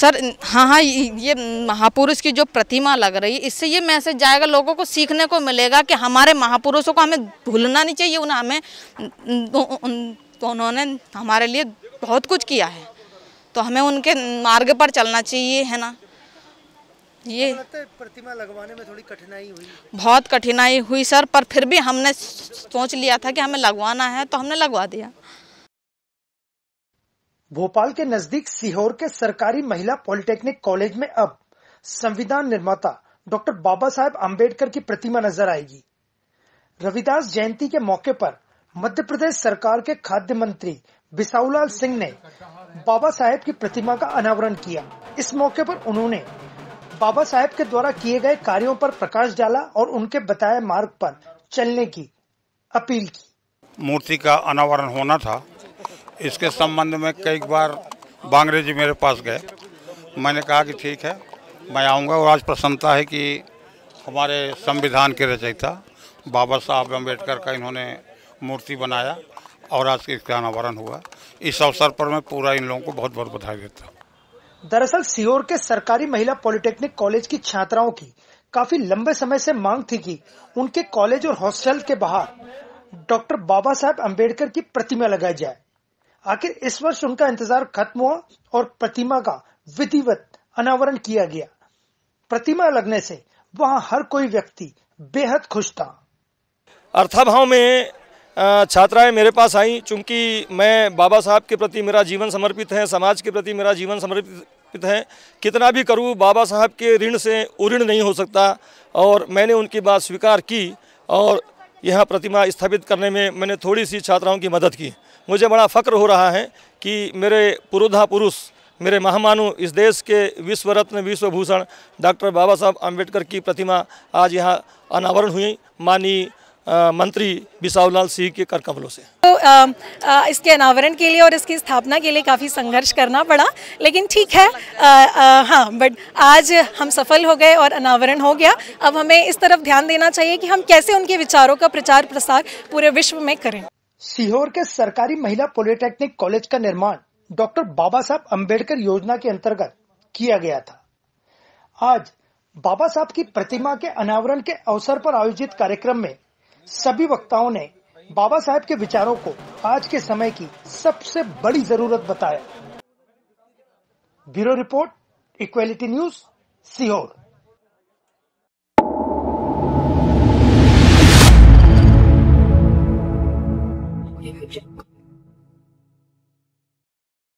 Sir हाँ, ये महापुरुष की जो प्रतिमा लग रही है, इससे ये मैसेज जाएगा, लोगों को सीखने को मिलेगा कि हमारे महापुरुषों को हमें भूलना नहीं चाहिए। उन्होंने हमारे लिए बहुत कुछ किया है, तो हमें उनके मार्ग पर चलना चाहिए, है ना। ये प्रतिमा लगवाने में थोड़ी कठिनाई हुई, बहुत कठिनाई हुई सर, पर फिर भी हमने सोच लिया था कि हमें लगवाना है, तो हमने लगवा दिया। भोपाल के नजदीक सीहोर के सरकारी महिला पॉलिटेक्निक कॉलेज में अब संविधान निर्माता डॉक्टर बाबा साहेब अम्बेडकर की प्रतिमा नजर आएगी। रविदास जयंती के मौके पर मध्य प्रदेश सरकार के खाद्य मंत्री बिसाहूलाल सिंह ने बाबा साहेब की प्रतिमा का अनावरण किया। इस मौके पर उन्होंने बाबा साहेब के द्वारा किए गए कार्यों पर प्रकाश डाला और उनके बताए मार्ग पर चलने की अपील की। मूर्ति का अनावरण होना था, इसके संबंध में कई बार बांगरे जी मेरे पास गए, मैंने कहा कि ठीक है मैं आऊँगा। और आज प्रसन्नता है कि हमारे संविधान के रचयिता बाबा साहब अम्बेडकर का इन्होंने मूर्ति बनाया और आज इसका अनावरण हुआ। इस अवसर पर मैं पूरा इन लोगों को बहुत बहुत बधाई देता हूँ। दरअसल सीहोर के सरकारी महिला पॉलिटेक्निक कॉलेज की छात्राओं की काफी लंबे समय से मांग थी कि उनके कॉलेज और हॉस्टल के बाहर डॉक्टर बाबा साहेब अम्बेडकर की प्रतिमा लगाई जाए। आखिर इस वर्ष उनका इंतजार खत्म हुआ और प्रतिमा का विधिवत अनावरण किया गया। प्रतिमा लगने से वहां हर कोई व्यक्ति बेहद खुश था। अर्थाभाव में छात्राएं मेरे पास आईं, चूंकि मैं बाबा साहब के प्रति मेरा जीवन समर्पित है, समाज के प्रति मेरा जीवन समर्पित है, कितना भी करूं बाबा साहब के ऋण से उऋण नहीं हो सकता। और मैंने उनकी बात स्वीकार की और यह प्रतिमा स्थापित करने में मैंने थोड़ी सी छात्राओं की मदद की। मुझे बड़ा फ़क्र हो रहा है कि मेरे पुरोधा पुरुष, मेरे महामानव, इस देश के विश्व रत्न विश्वभूषण डॉक्टर बाबा साहब अम्बेडकर की प्रतिमा आज यहां अनावरण हुई माननीय मंत्री बिसाहूलाल सिंह के कर कमलों से। तो इसके अनावरण के लिए और इसकी स्थापना के लिए काफ़ी संघर्ष करना पड़ा, लेकिन ठीक है, हाँ, बट आज हम सफल हो गए और अनावरण हो गया। अब हमें इस तरफ ध्यान देना चाहिए कि हम कैसे उनके विचारों का प्रचार प्रसार पूरे विश्व में करें। सीहोर के सरकारी महिला पॉलिटेक्निक कॉलेज का निर्माण डॉक्टर बाबा साहब अम्बेडकर योजना के अंतर्गत किया गया था। आज बाबा साहब की प्रतिमा के अनावरण के अवसर पर आयोजित कार्यक्रम में सभी वक्ताओं ने बाबा साहब के विचारों को आज के समय की सबसे बड़ी जरूरत बताया। Bureau report, equality news, Sehore.